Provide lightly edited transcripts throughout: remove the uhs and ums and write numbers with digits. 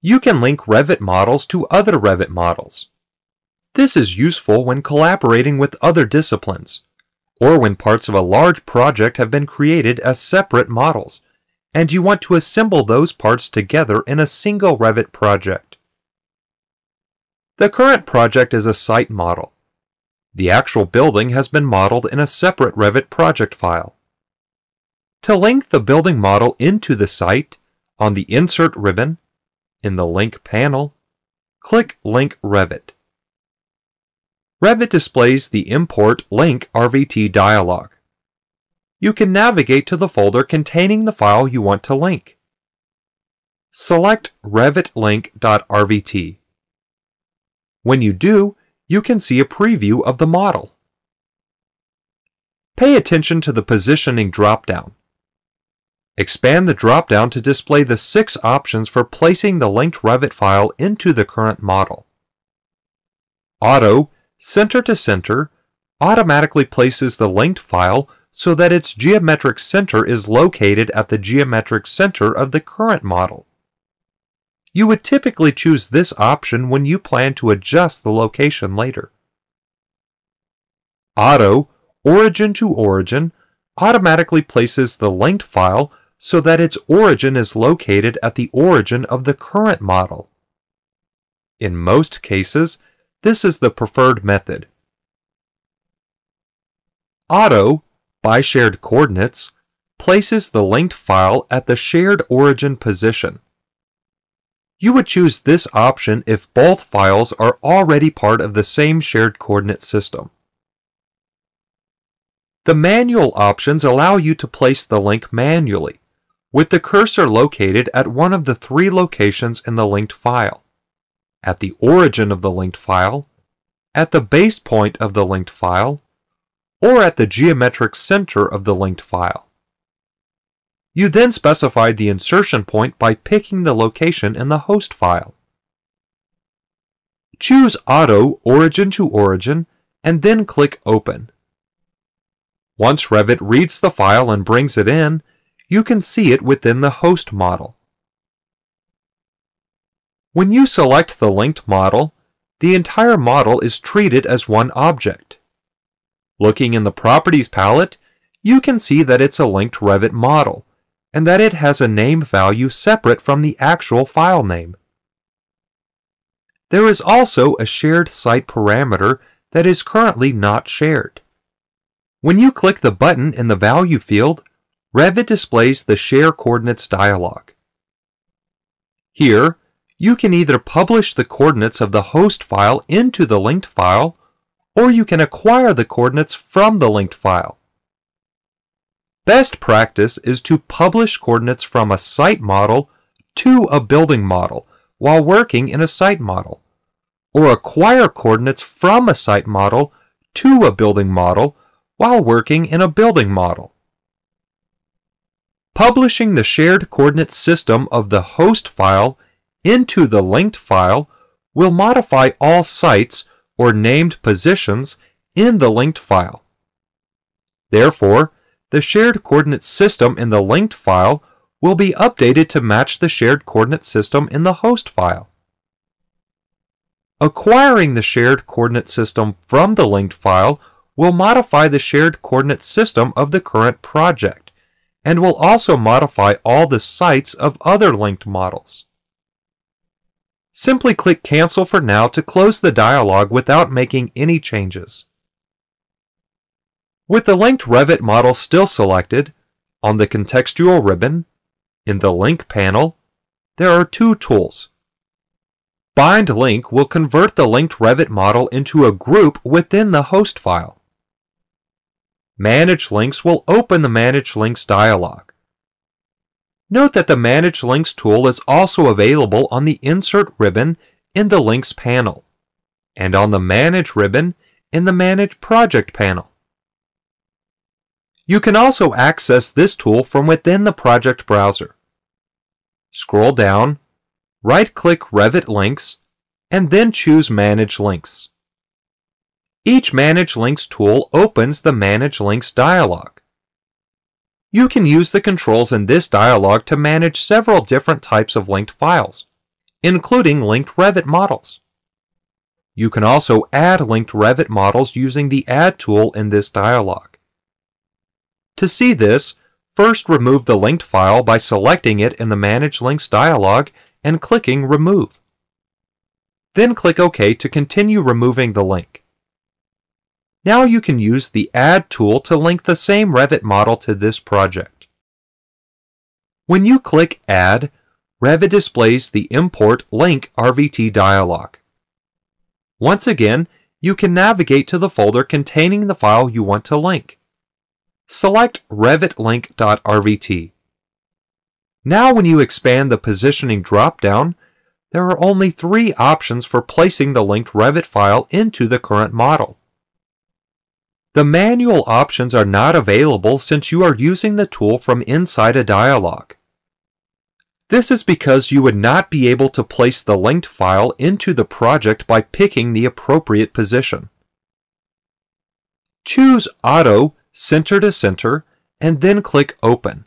You can link Revit models to other Revit models. This is useful when collaborating with other disciplines, or when parts of a large project have been created as separate models, and you want to assemble those parts together in a single Revit project. The current project is a site model. The actual building has been modeled in a separate Revit project file. To link the building model into the site, on the Insert ribbon, in the Link panel, click Link Revit. Revit displays the Import Link RVT dialog. You can navigate to the folder containing the file you want to link. Select RevitLink.rvt. When you do, you can see a preview of the model. Pay attention to the Positioning dropdown. Expand the dropdown to display the 6 options for placing the linked Revit file into the current model. Auto Center to Center automatically places the linked file so that its geometric center is located at the geometric center of the current model. You would typically choose this option when you plan to adjust the location later. Auto Origin to Origin automatically places the linked file so that its origin is located at the origin of the current model. In most cases, this is the preferred method. Auto by Shared Coordinates places the linked file at the shared origin position. You would choose this option if both files are already part of the same shared coordinate system. The manual options allow you to place the link manually, with the cursor located at one of the 3 locations in the linked file: at the origin of the linked file, at the base point of the linked file, or at the geometric center of the linked file. You then specified the insertion point by picking the location in the host file. Choose Auto Origin to Origin and then click Open. Once Revit reads the file and brings it in, you can see it within the host model. When you select the linked model, the entire model is treated as one object. Looking in the Properties palette, you can see that it's a linked Revit model, and that it has a name value separate from the actual file name. There is also a shared site parameter that is currently not shared. When you click the button in the Value field, Revit displays the Share Coordinates dialog. Here, you can either publish the coordinates of the host file into the linked file, or you can acquire the coordinates from the linked file. Best practice is to publish coordinates from a site model to a building model while working in a site model, or acquire coordinates from a site model to a building model while working in a building model. Publishing the shared coordinate system of the host file into the linked file will modify all sites or named positions in the linked file. Therefore, the shared coordinate system in the linked file will be updated to match the shared coordinate system in the host file. Acquiring the shared coordinate system from the linked file will modify the shared coordinate system of the current project, and will also modify all the sites of other linked models. Simply click Cancel for now to close the dialog without making any changes. With the linked Revit model still selected, on the contextual ribbon, in the Link panel, there are 2 tools. Bind Link will convert the linked Revit model into a group within the host file. Manage Links will open the Manage Links dialog. Note that the Manage Links tool is also available on the Insert ribbon in the Links panel, and on the Manage ribbon in the Manage Project panel. You can also access this tool from within the project browser. Scroll down, right-click Revit Links, and then choose Manage Links. Each Manage Links tool opens the Manage Links dialog. You can use the controls in this dialog to manage several different types of linked files, including linked Revit models. You can also add linked Revit models using the Add tool in this dialog. To see this, first remove the linked file by selecting it in the Manage Links dialog and clicking Remove. Then click OK to continue removing the link. Now you can use the Add tool to link the same Revit model to this project. When you click Add, Revit displays the Import Link RVT dialog. Once again, you can navigate to the folder containing the file you want to link. Select RevitLink.rvt. Now when you expand the Positioning drop-down, there are only three options for placing the linked Revit file into the current model. The manual options are not available since you are using the tool from inside a dialog. This is because you would not be able to place the linked file into the project by picking the appropriate position. Choose Auto, Center to Center, and then click Open.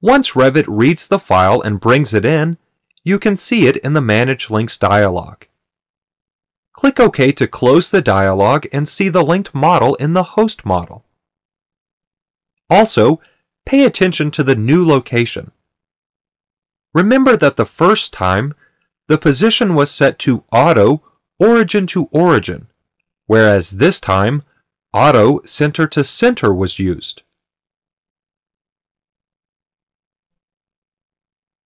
Once Revit reads the file and brings it in, you can see it in the Manage Links dialog. Click OK to close the dialog and see the linked model in the host model. Also, pay attention to the new location. Remember that the first time, the position was set to Auto, Origin to Origin, whereas this time, Auto, Center to Center was used.